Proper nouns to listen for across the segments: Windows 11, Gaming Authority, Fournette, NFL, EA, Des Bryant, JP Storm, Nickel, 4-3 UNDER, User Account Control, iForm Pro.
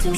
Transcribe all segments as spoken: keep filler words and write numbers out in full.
Here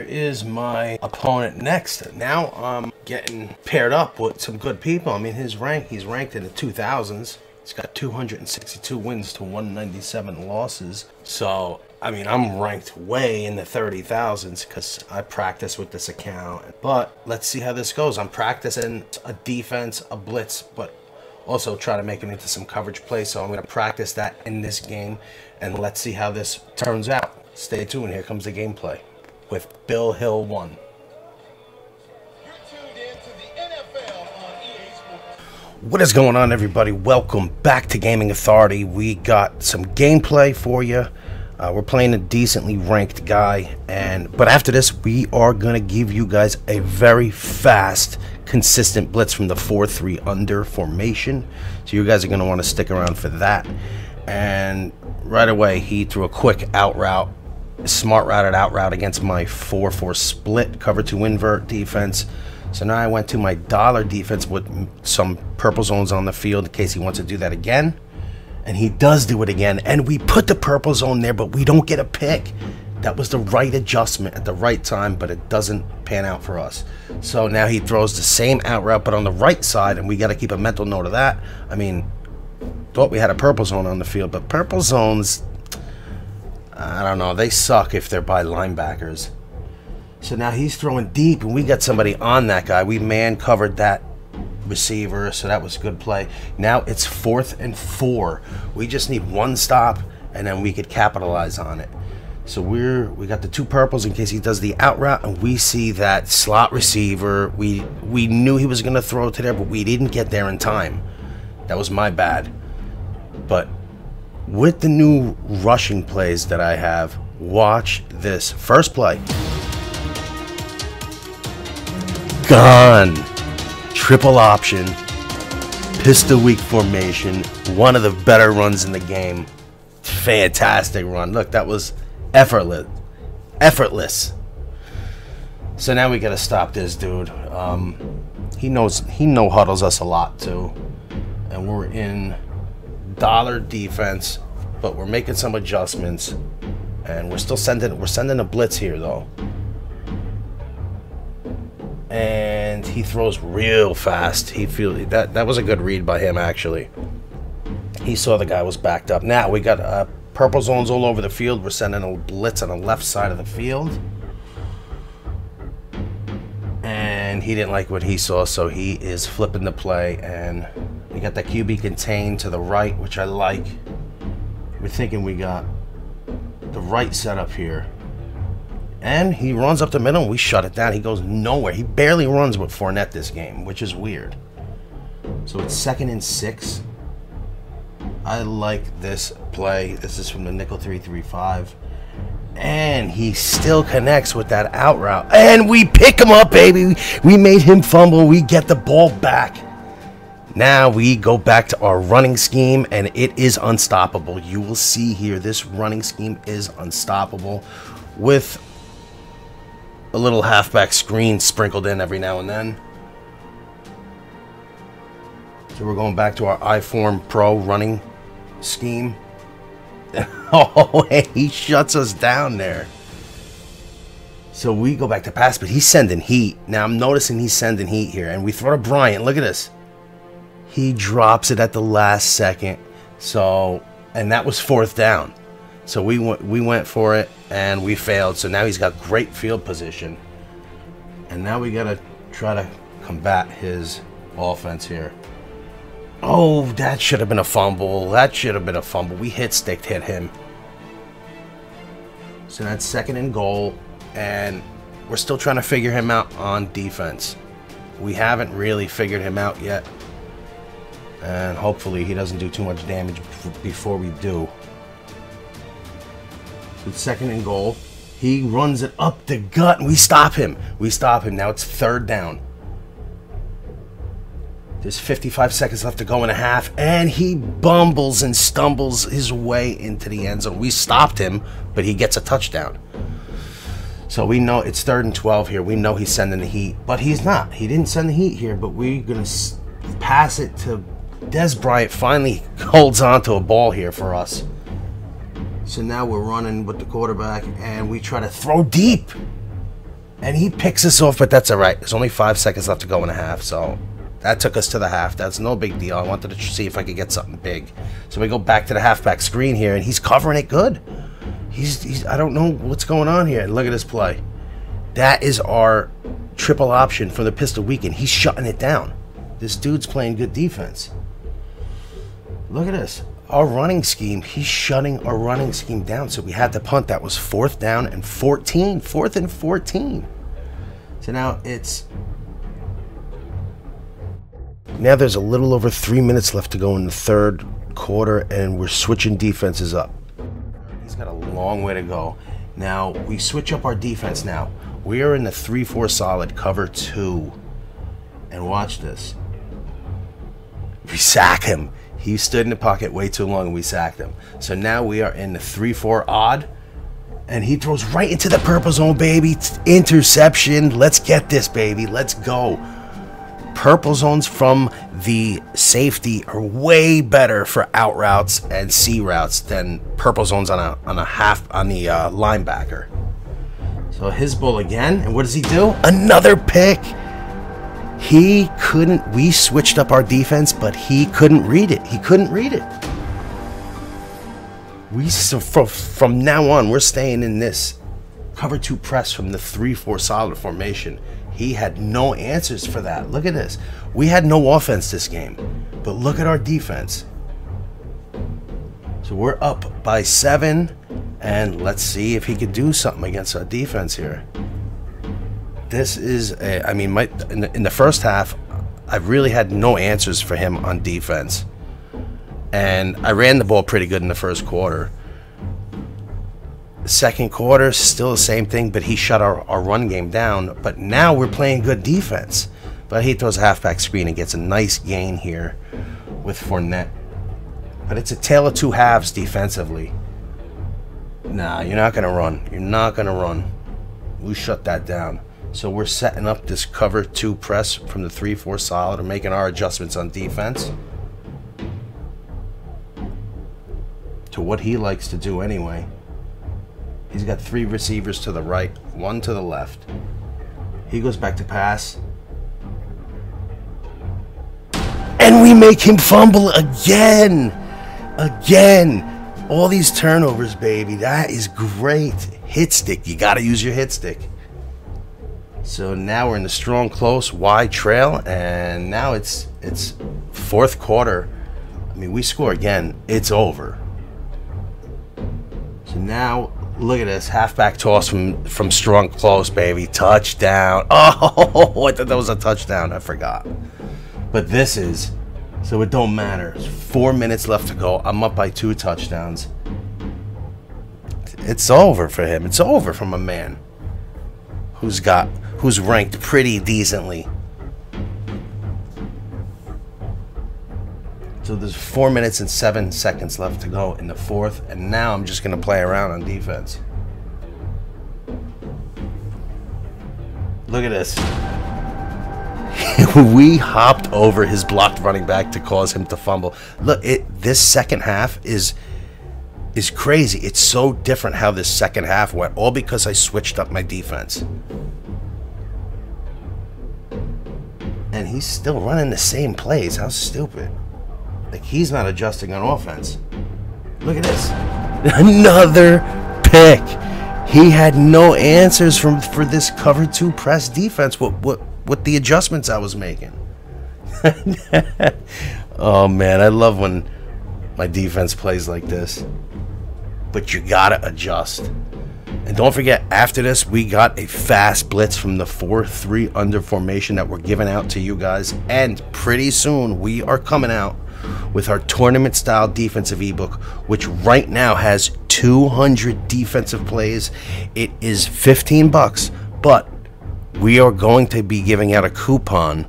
is my opponent next. Now I'm getting paired up with some good people. I mean, his rank, he's ranked in the two thousands. He's got two hundred sixty-two wins to one hundred ninety-seven losses. So, I mean, I'm ranked way in the thirty thousands because I practice with this account. But let's see how this goes. I'm practicing a defense, a blitz, but also try to make it into some coverage play. So I'm going to practice that in this game. And let's see how this turns out. Stay tuned. Here comes the gameplay with Bill Hill one. You're tuned in to the N F L on E A Sports. What is going on, everybody? Welcome back to Gaming Authority. We got some gameplay for you. Uh, we're playing a decently ranked guy, and but after this, we are gonna give you guys a very fast, consistent blitz from the four three under formation. So you guys are gonna want to stick around for that. And right away, he threw a quick out route. Smart routed out route against my four four split cover to invert defense. So now I went to my dollar defense with some purple zones on the field in case he wants to do that again. And he does do it again, and we put the purple zone there, but we don't get a pick. That was the right adjustment at the right time, but it doesn't pan out for us. So now he throws the same out route but on the right side, and we got to keep a mental note of that. I mean, thought we had a purple zone on the field, but purple zones, I don't know, they suck if they're by linebackers. So now he's throwing deep, and we got somebody on that guy. We man covered that receiver, so that was a good play. Now it's fourth and four. We just need one stop, and then we could capitalize on it. So we're we got the two purples in case he does the out route, and we see that slot receiver. We we knew he was gonna throw to there, but we didn't get there in time. That was my bad. But with the new rushing plays that I have, watch this first play. Gone. Triple option. Pistol weak formation. One of the better runs in the game. Fantastic run. Look, that was effortless. Effortless. So now we got to stop this dude. Um, he knows he no huddles us a lot too, and we're in dollar defense, but we're making some adjustments, and we're still sending we're sending a blitz here though. And he throws real fast. He feels that that was a good read by him actually. He saw the guy was backed up. Now we got uh, purple zones all over the field. We're sending a blitz on the left side of the field, and he didn't like what he saw, so he is flipping the play, and we got the Q B contained to the right, which I like. We're thinking we got the right setup here. And he runs up the middle, and we shut it down. He goes nowhere. He barely runs with Fournette this game, which is weird. So it's second and six. I like this play. This is from the nickel three three five. And he still connects with that out route. And we pick him up, baby. We made him fumble. We get the ball back. Now we go back to our running scheme, and it is unstoppable. You will see here, this running scheme is unstoppable with a little halfback screen sprinkled in every now and then. So we're going back to our iForm Pro running scheme. Oh, he shuts us down there. So we go back to pass, but he's sending heat. Now I'm noticing he's sending heat here, and we throw to Bryant. Look at this. He drops it at the last second. So, and that was fourth down. So we went we went for it, and we failed. So now he's got great field position. And now we got to try to combat his offense here. Oh, that should have been a fumble. That should have been a fumble. We hit stick hit him. So that's second and goal, and we're still trying to figure him out on defense. We haven't really figured him out yet. And hopefully he doesn't do too much damage before we do. So it's second and goal. He runs it up the gut, and we stop him. We stop him. Now it's third down. There's fifty-five seconds left to go in a half, and he bumbles and stumbles his way into the end zone. We stopped him, but he gets a touchdown. So we know it's third and twelve here. We know he's sending the heat, but he's not. He didn't send the heat here, but we're going to pass it to Des Bryant finally holds on to a ball here for us. So now we're running with the quarterback, and we try to throw deep. And he picks us off, but that's all right. There's only five seconds left to go in a half, so that took us to the half. That's no big deal. I wanted to see if I could get something big. So we go back to the halfback screen here, and he's covering it good. He's, he's I don't know what's going on here. Look at this play. That is our triple option for the pistol weekend. He's shutting it down. This dude's playing good defense. Look at this. Our running scheme, he's shutting our running scheme down. So we had to punt. That was fourth down and fourteen. Fourth and fourteen. So now it's... Now there's a little over three minutes left to go in the third quarter, and we're switching defenses up. He's got a long way to go. Now we switch up our defense now. We are in the three four solid cover two. And watch this. We sack him. He stood in the pocket way too long, and we sacked him. So now we are in the three four odd, and he throws right into the purple zone, baby. Interception. Let's get this, baby. Let's go. Purple zones from the safety are way better for out routes and C routes than purple zones on a on a half on the uh, linebacker. So his ball again, and what does he do? Another pick. He couldn't, we switched up our defense, but he couldn't read it. He couldn't read it. We, so from, from now on, we're staying in this cover two press from the three four solid formation. He had no answers for that. Look at this. We had no offense this game, but look at our defense. So we're up by seven, and let's see if he could do something against our defense here. This is, a, I mean, my, in, the, in the first half, I really had no answers for him on defense. And I ran the ball pretty good in the first quarter. Second quarter, still the same thing, but he shut our, our run game down. But now we're playing good defense. But he throws a halfback screen and gets a nice gain here with Fournette. But it's a tale of two halves defensively. Nah, you're not going to run. You're not going to run. We shut that down. So we're setting up this cover two press from the three four solid and making our adjustments on defense to what he likes to do anyway. He's got three receivers to the right, one to the left. He goes back to pass. And we make him fumble again. Again. All these turnovers, baby. That is great. Hit stick. You got to use your hit stick. So now we're in the strong, close, wide trail, and now it's it's fourth quarter. I mean, we score again. It's over. So now, look at this. Halfback toss from, from strong, close, baby. Touchdown. Oh, I thought that was a touchdown. I forgot. But this is, so it don't matter. There's four minutes left to go. I'm up by two touchdowns. It's over for him. It's over from a man who's got... who's ranked pretty decently. So there's four minutes and seven seconds left to go in the fourth, and now I'm just gonna play around on defense. Look at this. We hopped over his blocked running back to cause him to fumble. Look, it, this second half is is crazy. It's so different how this second half went, all because I switched up my defense. And he's still running the same plays. How stupid. Like, he's not adjusting on offense. Look at this. Another pick. He had no answers from for this cover two press defense with, with, with the adjustments I was making. Oh, man. I love when my defense plays like this. But you got to adjust. And don't forget, after this, we got a fast blitz from the four three under formation that we're giving out to you guys. And pretty soon, we are coming out with our tournament-style defensive ebook, which right now has two hundred defensive plays. It is fifteen bucks, but we are going to be giving out a coupon,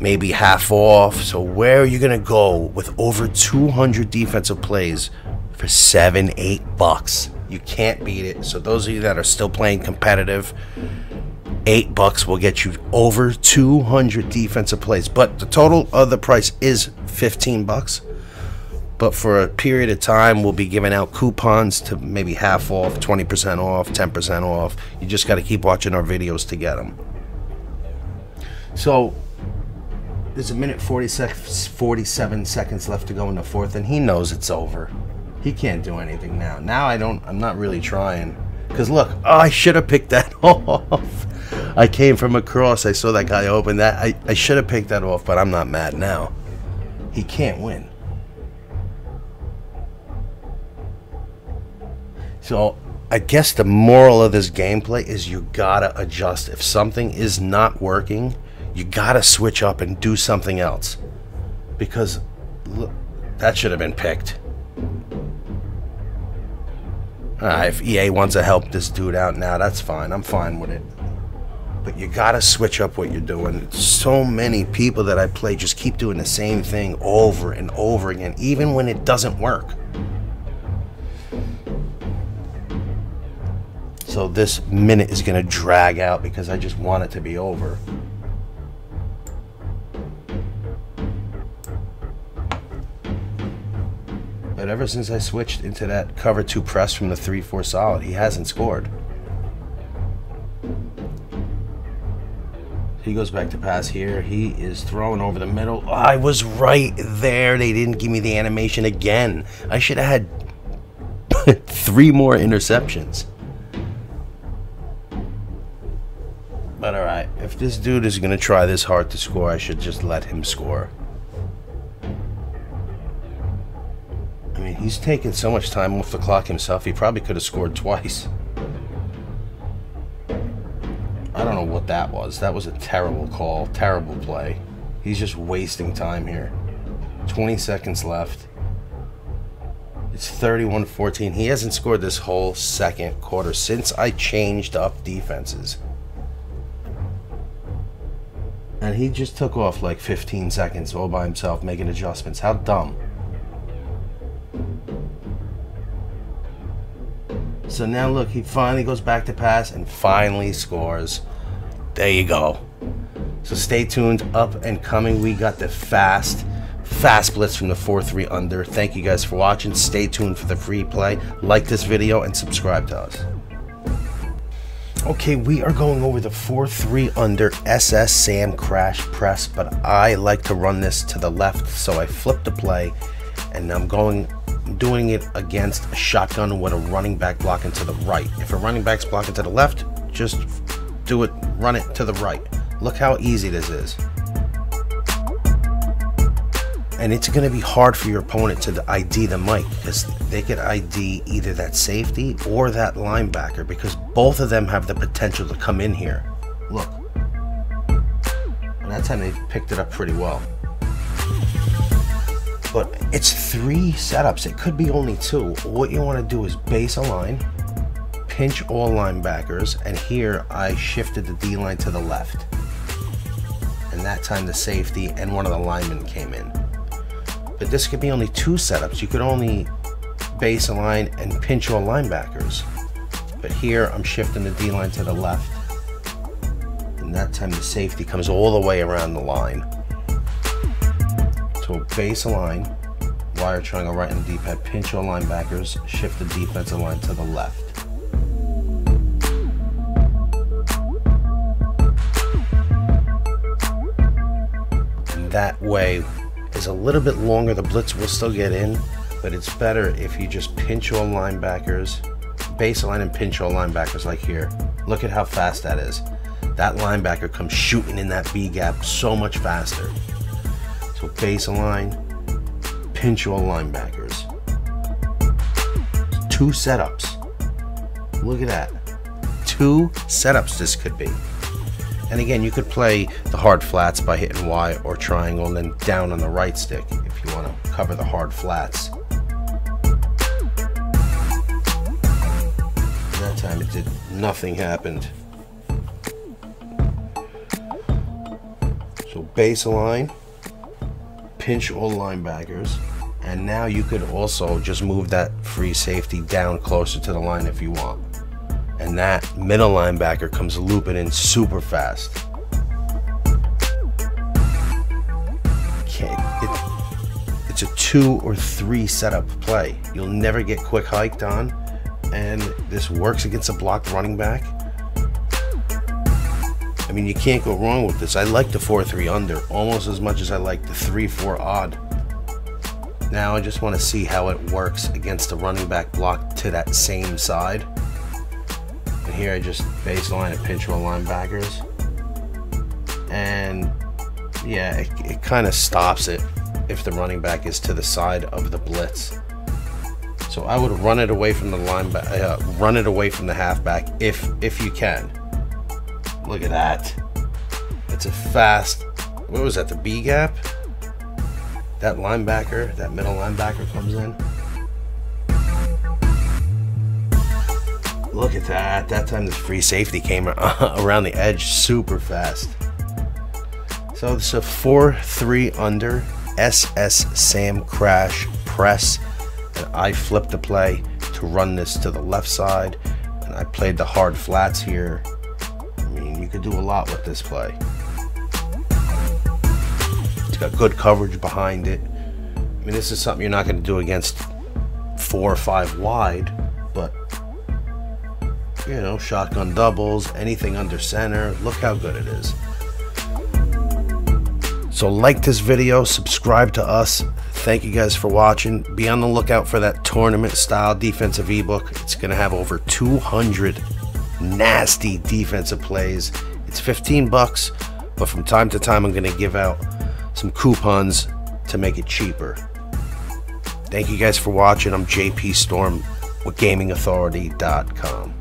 maybe half off. So where are you going to go with over two hundred defensive plays for seven, eight bucks? You can't beat it. So those of you that are still playing competitive, Eight bucks will get you over two hundred defensive plays, but the total of the price is fifteen bucks. But for a period of time, we'll be giving out coupons to maybe half off, twenty percent off, ten percent off. You just got to keep watching our videos to get them. So there's a minute forty-six, forty-seven seconds left to go in the fourth, and he knows it's over. He can't do anything now. Now I don't. I'm not really trying, because look, oh, I should have picked that off. I came from across. I saw that guy open that. I, I should have picked that off, but I'm not mad now. He can't win. So I guess the moral of this gameplay is you gotta adjust. If something is not working, you gotta switch up and do something else. Because look, that should have been picked. Uh, if E A wants to help this dude out now, that's fine. I'm fine with it. But you gotta switch up what you're doing. So many people that I play just keep doing the same thing over and over again, even when it doesn't work. So this minute is gonna drag out because I just want it to be over. But ever since I switched into that cover two press from the three four solid, he hasn't scored. He goes back to pass here. He is thrown over the middle. Oh, I was right there. They didn't give me the animation again. I should have had three more interceptions. But all right, if this dude is going to try this hard to score, I should just let him score. I mean, he's taken so much time off the clock himself, he probably could have scored twice. I don't know what that was. That was a terrible call, terrible play. He's just wasting time here. twenty seconds left. It's thirty-one fourteen. He hasn't scored this whole second quarter since I changed up defenses. And he just took off like fifteen seconds all by himself making adjustments. How dumb. So now look, he finally goes back to pass and finally scores. There you go. So stay tuned. Up and coming, we got the fast, fast blitz from the four three under. Thank you guys for watching. Stay tuned for the free play. Like this video and subscribe to us. Okay, we are going over the four three under S S Sam crash press, but I like to run this to the left, so I flip the play, and I'm going... doing it against a shotgun with a running back blocking to the right. If a running back's blocking to the left, just do it, run it to the right. Look how easy this is. And it's going to be hard for your opponent to I D the mic, because they could I D either that safety or that linebacker, because both of them have the potential to come in here. Look. And that time they picked it up pretty well. But it's three setups. It could be only two. What you want to do is base a line, pinch all linebackers, and here I shifted the D-line to the left. And that time the safety and one of the linemen came in. But this could be only two setups. You could only base a line and pinch all linebackers. But here I'm shifting the D-line to the left. And that time the safety comes all the way around the line. So base a line, wire triangle right in the D-pad, pinch all linebackers, shift the defensive line to the left. And that way is a little bit longer. The blitz will still get in, but it's better if you just pinch all linebackers, base a line and pinch all linebackers like here. Look at how fast that is. That linebacker comes shooting in that B-gap so much faster. So base a line, pinch all linebackers. Two setups. Look at that. Two setups this could be. And again, you could play the hard flats by hitting Y or triangle and then down on the right stick if you want to cover the hard flats. And that time it did, nothing happened. So base a line, pinch all linebackers, and now you could also just move that free safety down closer to the line if you want. and that middle linebacker comes looping in super fast. It, it's a two or three setup play. You'll never get quick hiked on, and this works against a blocked running back. I mean, you can't go wrong with this. I like the four three under almost as much as I like the three four odd. Now I just want to see how it works against the running back block to that same side. And here I just baseline and pinch my linebackers. And yeah, it, it kind of stops it if the running back is to the side of the blitz. So I would run it away from the lineback, uh, run it away from the halfback if if you can. Look at that. It's a fast, what was that, the B gap? That linebacker, that middle linebacker comes in. Look at that. That time the free safety came around the edge super fast. So it's a four three under, S S Sam crash press, and I flipped the play to run this to the left side, and I played the hard flats here. I mean, you could do a lot with this play. Got good coverage behind it. I mean, this is something you're not going to do against four or five wide, but you know, shotgun doubles, anything under center. Look how good it is. So like this video, subscribe to us. Thank you guys for watching. Be on the lookout for that tournament style defensive ebook. It's going to have over two hundred nasty defensive plays. It's fifteen bucks, but from time to time I'm going to give out some coupons to make it cheaper. Thank you guys for watching. I'm J P Storm with gaming authority dot com.